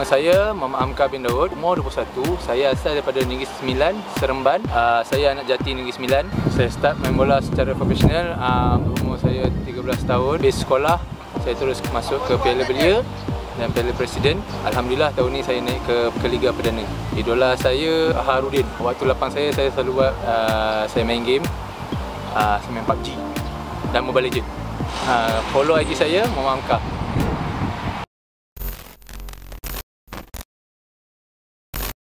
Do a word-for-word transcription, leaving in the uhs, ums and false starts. Nama saya Muhammad Amkar bin Daud, umur dua puluh satu. Saya asal daripada Negeri Sembilan, Seremban. Uh, saya anak jati Negeri Sembilan. Saya start main bola secara profesional uh, umur saya tiga belas tahun. Dari sekolah, saya terus masuk ke Piala Belia dan Piala Presiden. Alhamdulillah tahun ni saya naik ke, ke Liga Perdana. Idola saya Harudin. Waktu lapang saya, saya selalu buat, uh, saya main game. Uh, saya main P U B G dan Mobile Legends. Uh, follow I G saya, Muhammad Amkar.